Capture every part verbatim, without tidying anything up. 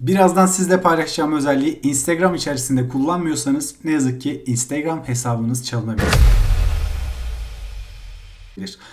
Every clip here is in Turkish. Birazdan sizle paylaşacağım özelliği Instagram içerisinde kullanmıyorsanız ne yazık ki Instagram hesabınız çalınabilir.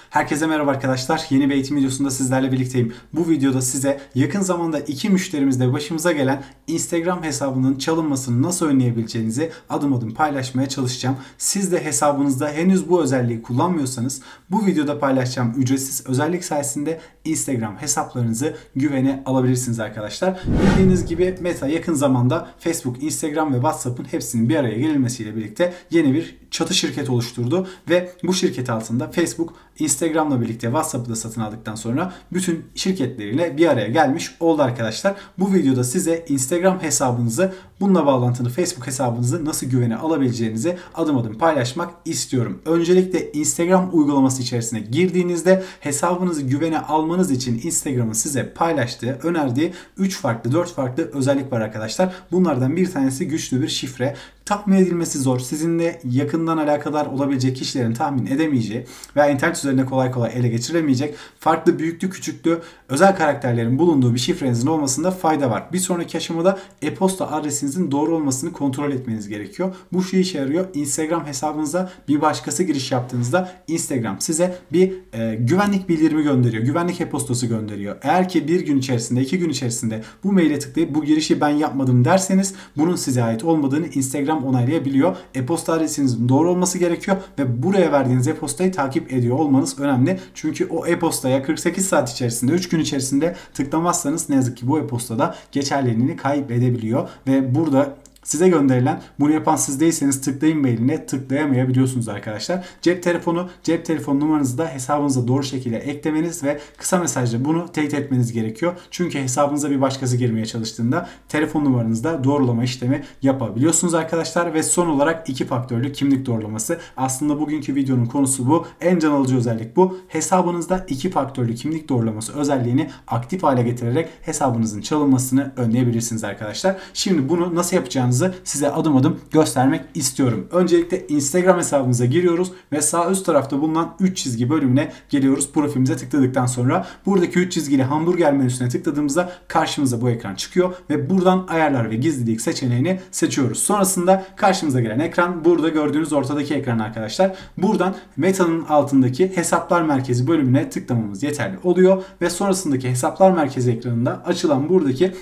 Herkese merhaba arkadaşlar. Yeni bir eğitim videosunda sizlerle birlikteyim. Bu videoda size yakın zamanda iki müşterimizde başımıza gelen Instagram hesabının çalınmasını nasıl önleyebileceğinizi adım adım paylaşmaya çalışacağım. Siz de hesabınızda henüz bu özelliği kullanmıyorsanız bu videoda paylaşacağım ücretsiz özellik sayesinde Instagram hesaplarınızı güvene alabilirsiniz arkadaşlar. Bildiğiniz gibi Meta yakın zamanda Facebook, Instagram ve WhatsApp'ın hepsinin bir araya gelmesiyle birlikte yeni bir çatı şirket oluşturdu ve bu şirket altında Facebook, Instagram'la birlikte WhatsApp'ı da satın aldıktan sonra bütün şirketleriyle bir araya gelmiş oldu arkadaşlar. Bu videoda size Instagram hesabınızı, bununla bağlantılı Facebook hesabınızı nasıl güvene alabileceğinizi adım adım paylaşmak istiyorum. Öncelikle Instagram uygulaması içerisine girdiğinizde hesabınızı güvene almanız için Instagram'ın size paylaştığı, önerdiği üç farklı dört farklı özellik var arkadaşlar. Bunlardan bir tanesi güçlü bir şifre. Tahmin edilmesi zor, sizinle yakından alakadar olabilecek kişilerin tahmin edemeyeceği veya internet üzerinde kolay kolay ele geçiremeyecek farklı büyüklü küçüklü özel karakterlerin bulunduğu bir şifrenizin olmasında fayda var. Bir sonraki aşamada e-posta adresinizin doğru olmasını kontrol etmeniz gerekiyor. Bu şu işe yarıyor: Instagram hesabınıza bir başkası giriş yaptığınızda Instagram size bir e, güvenlik bildirimi gönderiyor. Güvenlik e-postası gönderiyor. Eğer ki bir gün içerisinde, iki gün içerisinde bu maile tıklayıp bu girişi ben yapmadım derseniz bunun size ait olmadığını Instagram onaylayabiliyor. E-posta adresinizin doğru olması gerekiyor ve buraya verdiğiniz e-postayı takip ediyor olmanız önemli. Çünkü o e-postaya kırk sekiz saat içerisinde, üç gün içerisinde tıklamazsanız ne yazık ki bu e-postada geçerliliğini kaybedebiliyor ve burada size gönderilen, bunu yapan siz değilseniz tıklayın mailine tıklayamayabiliyorsunuz arkadaşlar. Cep telefonu, cep telefon numaranızı da hesabınıza doğru şekilde eklemeniz ve kısa mesajla bunu teyit etmeniz gerekiyor. Çünkü hesabınıza bir başkası girmeye çalıştığında telefon numaranızda doğrulama işlemi yapabiliyorsunuz arkadaşlar. Ve son olarak iki faktörlü kimlik doğrulaması. Aslında bugünkü videonun konusu bu. En can alıcı özellik bu. Hesabınızda iki faktörlü kimlik doğrulaması özelliğini aktif hale getirerek hesabınızın çalınmasını önleyebilirsiniz arkadaşlar. Şimdi bunu nasıl yapacağınızı size adım adım göstermek istiyorum. Öncelikle Instagram hesabımıza giriyoruz ve sağ üst tarafta bulunan üç çizgi bölümüne geliyoruz. Profilimize tıkladıktan sonra buradaki üç çizgili hamburger menüsüne tıkladığımızda karşımıza bu ekran çıkıyor ve buradan ayarlar ve gizlilik seçeneğini seçiyoruz. Sonrasında karşımıza gelen ekran burada gördüğünüz ortadaki ekran arkadaşlar. Buradan Meta'nın altındaki hesaplar merkezi bölümüne tıklamamız yeterli oluyor ve sonrasındaki hesaplar merkezi ekranında açılan buradaki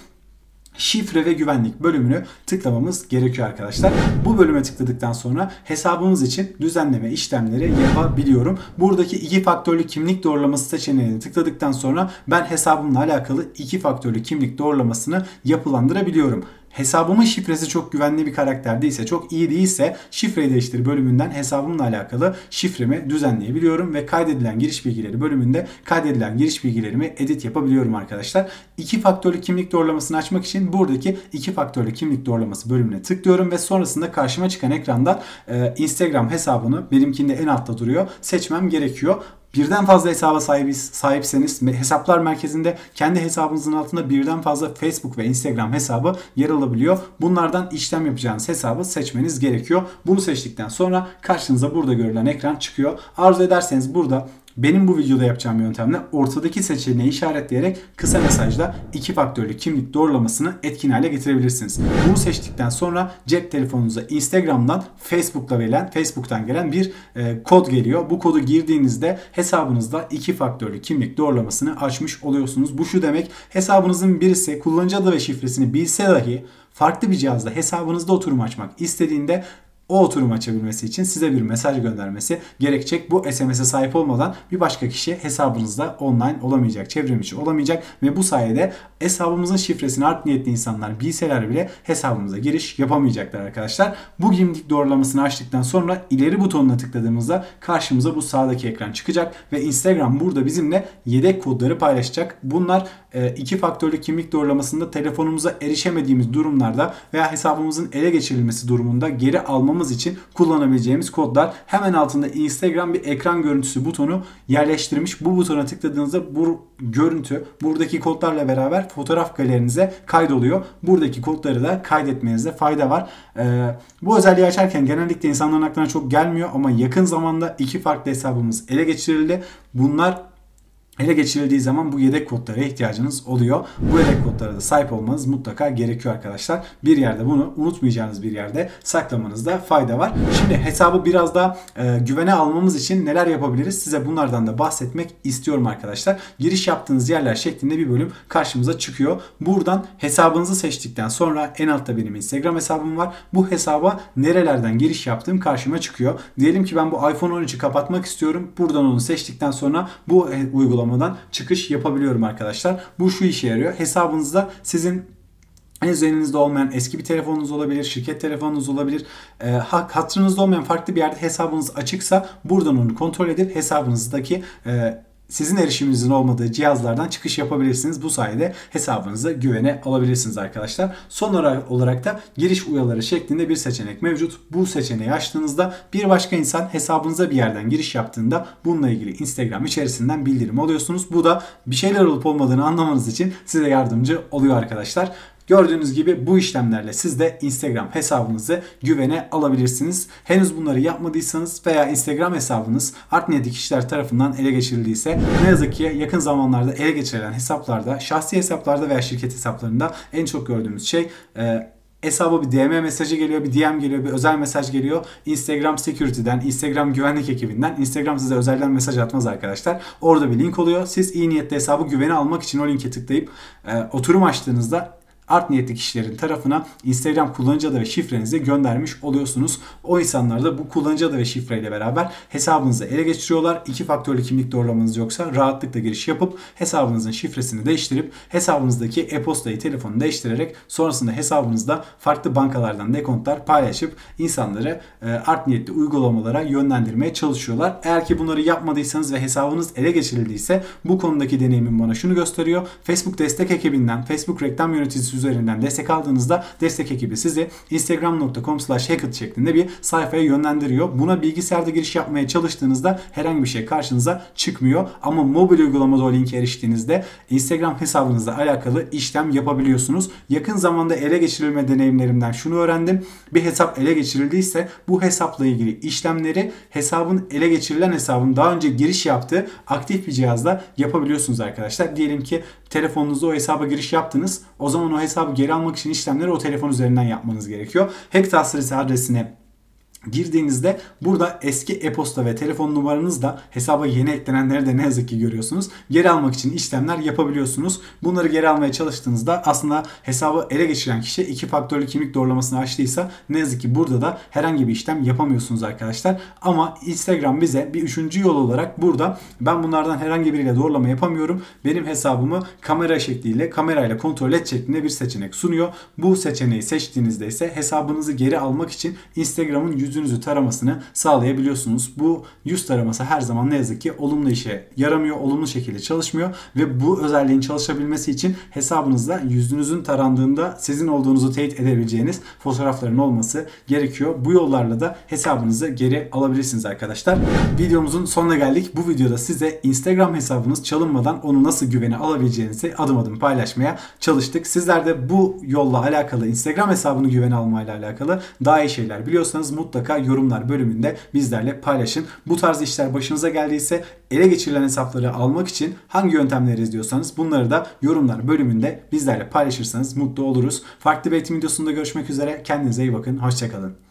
şifre ve güvenlik bölümünü tıklamamız gerekiyor arkadaşlar. Bu bölüme tıkladıktan sonra hesabımız için düzenleme işlemleri yapabiliyorum. Buradaki iki faktörlü kimlik doğrulaması seçeneğini tıkladıktan sonra ben hesabımla alakalı iki faktörlü kimlik doğrulamasını yapılandırabiliyorum. Hesabımın şifresi çok güvenli bir karakter değilse, çok iyi değilse şifreyi değiştir bölümünden hesabımla alakalı şifremi düzenleyebiliyorum ve kaydedilen giriş bilgileri bölümünde kaydedilen giriş bilgilerimi edit yapabiliyorum arkadaşlar. İki faktörlü kimlik doğrulamasını açmak için buradaki iki faktörlü kimlik doğrulaması bölümüne tıklıyorum ve sonrasında karşıma çıkan ekranda e, Instagram hesabını, benimkinde en altta duruyor, seçmem gerekiyor. Birden fazla hesaba sahipseniz hesaplar merkezinde kendi hesabınızın altında birden fazla Facebook ve Instagram hesabı yer alabiliyor. Bunlardan işlem yapacağınız hesabı seçmeniz gerekiyor. Bunu seçtikten sonra karşınıza burada görülen ekran çıkıyor. Arzu ederseniz burada benim bu videoda yapacağım yöntemle ortadaki seçeneği işaretleyerek kısa mesajla iki faktörlü kimlik doğrulamasını etkin hale getirebilirsiniz. Bunu seçtikten sonra cep telefonunuza Instagram'dan, Facebook'la gelen, Facebook'tan gelen bir e, kod geliyor. Bu kodu girdiğinizde hesabınızda iki faktörlü kimlik doğrulamasını açmış oluyorsunuz. Bu şu demek: hesabınızın birisi kullanıcı adı ve şifresini bilse dahi farklı bir cihazda hesabınızda oturum açmak istediğinde o oturum açabilmesi için size bir mesaj göndermesi gerekecek. Bu S M S'e sahip olmadan bir başka kişi hesabınızda online olamayacak, çevrimiçi olamayacak ve bu sayede hesabımızın şifresini art niyetli insanlar bilseler bile hesabımıza giriş yapamayacaklar arkadaşlar. Bu kimlik doğrulamasını açtıktan sonra ileri butonuna tıkladığımızda karşımıza bu sağdaki ekran çıkacak ve Instagram burada bizimle yedek kodları paylaşacak. Bunlar iki faktörlü kimlik doğrulamasında telefonumuza erişemediğimiz durumlarda veya hesabımızın ele geçirilmesi durumunda geri almamız için kullanabileceğimiz kodlar. Hemen altında Instagram bir ekran görüntüsü butonu yerleştirmiş. Bu butona tıkladığınızda bu görüntü buradaki kodlarla beraber fotoğraf galerinize kaydoluyor. Buradaki kodları da kaydetmenizde fayda var. Ee, bu özelliği açarken genellikle insanların aklına çok gelmiyor ama yakın zamanda iki farklı hesabımız ele geçirildi. Bunlar ele geçirildiği zaman bu yedek kodlara ihtiyacınız oluyor. Bu yedek kodlara da sahip olmanız mutlaka gerekiyor arkadaşlar. Bir yerde bunu unutmayacağınız bir yerde saklamanızda fayda var. Şimdi hesabı biraz daha e, güvene almamız için neler yapabiliriz? Size bunlardan da bahsetmek istiyorum arkadaşlar. Giriş yaptığınız yerler şeklinde bir bölüm karşımıza çıkıyor. Buradan hesabınızı seçtikten sonra en altta benim Instagram hesabım var. Bu hesaba nerelerden giriş yaptığım karşıma çıkıyor. Diyelim ki ben bu iPhone on üçü kapatmak istiyorum. Buradan onu seçtikten sonra bu uygulama çıkış yapabiliyorum arkadaşlar. Bu şu işe yarıyor. Hesabınızda sizin üzerinizde olmayan eski bir telefonunuz olabilir, şirket telefonunuz olabilir, e, hatırınızda olmayan farklı bir yerde hesabınız açıksa buradan onu kontrol edip hesabınızdaki e, sizin erişiminizin olmadığı cihazlardan çıkış yapabilirsiniz. Bu sayede hesabınızı güvene alabilirsiniz arkadaşlar. Son olarak da giriş uyaları şeklinde bir seçenek mevcut. Bu seçeneği açtığınızda bir başka insan hesabınıza bir yerden giriş yaptığında bununla ilgili Instagram içerisinden bildirim alıyorsunuz. Bu da bir şeyler olup olmadığını anlamanız için size yardımcı oluyor arkadaşlar. Gördüğünüz gibi bu işlemlerle siz de Instagram hesabınızı güvene alabilirsiniz. Henüz bunları yapmadıysanız veya Instagram hesabınız art niyetli kişiler tarafından ele geçirildiyse, ne yazık ki yakın zamanlarda ele geçirilen hesaplarda, şahsi hesaplarda veya şirket hesaplarında en çok gördüğümüz şey e, hesaba bir D M mesajı geliyor, bir D M geliyor, bir özel mesaj geliyor. Instagram Security'den, Instagram güvenlik ekibinden. Instagram size özelden mesaj atmaz arkadaşlar. Orada bir link oluyor. Siz iyi niyetli hesabı güvene almak için o linke tıklayıp e, oturum açtığınızda art niyetli kişilerin tarafına Instagram kullanıcı adı ve şifrenizi göndermiş oluyorsunuz. O insanlar da bu kullanıcı adı ve şifreyle beraber hesabınızı ele geçiriyorlar. İki faktörlü kimlik doğrulamanız yoksa rahatlıkla giriş yapıp hesabınızın şifresini değiştirip hesabınızdaki e-postayı, telefonu değiştirerek sonrasında hesabınızda farklı bankalardan dekontlar paylaşıp insanları art niyetli uygulamalara yönlendirmeye çalışıyorlar. Eğer ki bunları yapmadıysanız ve hesabınız ele geçirildiyse bu konudaki deneyimim bana şunu gösteriyor. Facebook destek ekibinden, Facebook reklam yöneticisi üzerinden destek aldığınızda destek ekibi sizi instagram nokta com slash hackit şeklinde bir sayfaya yönlendiriyor. Buna bilgisayarda giriş yapmaya çalıştığınızda herhangi bir şey karşınıza çıkmıyor. Ama mobil uygulamada o linke eriştiğinizde Instagram hesabınızla alakalı işlem yapabiliyorsunuz. Yakın zamanda ele geçirilme deneyimlerimden şunu öğrendim. Bir hesap ele geçirildiyse bu hesapla ilgili işlemleri hesabın ele geçirilen hesabın daha önce giriş yaptığı aktif bir cihazla yapabiliyorsunuz arkadaşlar. Diyelim ki telefonunuzda o hesaba giriş yaptınız. O zaman o hesabı geri almak için işlemleri o telefon üzerinden yapmanız gerekiyor. Hack tasarisi adresine girdiğinizde burada eski e-posta ve telefon numaranızla hesaba yeni eklenenleri de ne yazık ki görüyorsunuz. Geri almak için işlemler yapabiliyorsunuz. Bunları geri almaya çalıştığınızda aslında hesabı ele geçiren kişi iki faktörlü kimlik doğrulamasını açtıysa ne yazık ki burada da herhangi bir işlem yapamıyorsunuz arkadaşlar. Ama Instagram bize bir üçüncü yol olarak burada ben bunlardan herhangi biriyle doğrulama yapamıyorum. Benim hesabımı kamera şekliyle kamerayla kontrol et şeklinde bir seçenek sunuyor. Bu seçeneği seçtiğinizde ise hesabınızı geri almak için Instagram'ın yüz yüzünüzü taramasını sağlayabiliyorsunuz. Bu yüz taraması her zaman ne yazık ki olumlu işe yaramıyor, olumlu şekilde çalışmıyor ve bu özelliğin çalışabilmesi için hesabınızda yüzünüzün tarandığında sizin olduğunuzu teyit edebileceğiniz fotoğrafların olması gerekiyor. Bu yollarla da hesabınızı geri alabilirsiniz arkadaşlar. Videomuzun sonuna geldik. Bu videoda size Instagram hesabınız çalınmadan onu nasıl güvene alabileceğinizi adım adım paylaşmaya çalıştık. Sizler de bu yolla alakalı Instagram hesabını güvene almayla alakalı daha iyi şeyler biliyorsanız mutlaka yorumlar bölümünde bizlerle paylaşın. Bu tarz işler başınıza geldiyse ele geçirilen hesapları almak için hangi yöntemleri izliyorsanız bunları da yorumlar bölümünde bizlerle paylaşırsanız mutlu oluruz. Farklı bir eğitim videosunda görüşmek üzere. Kendinize iyi bakın. Hoşça kalın.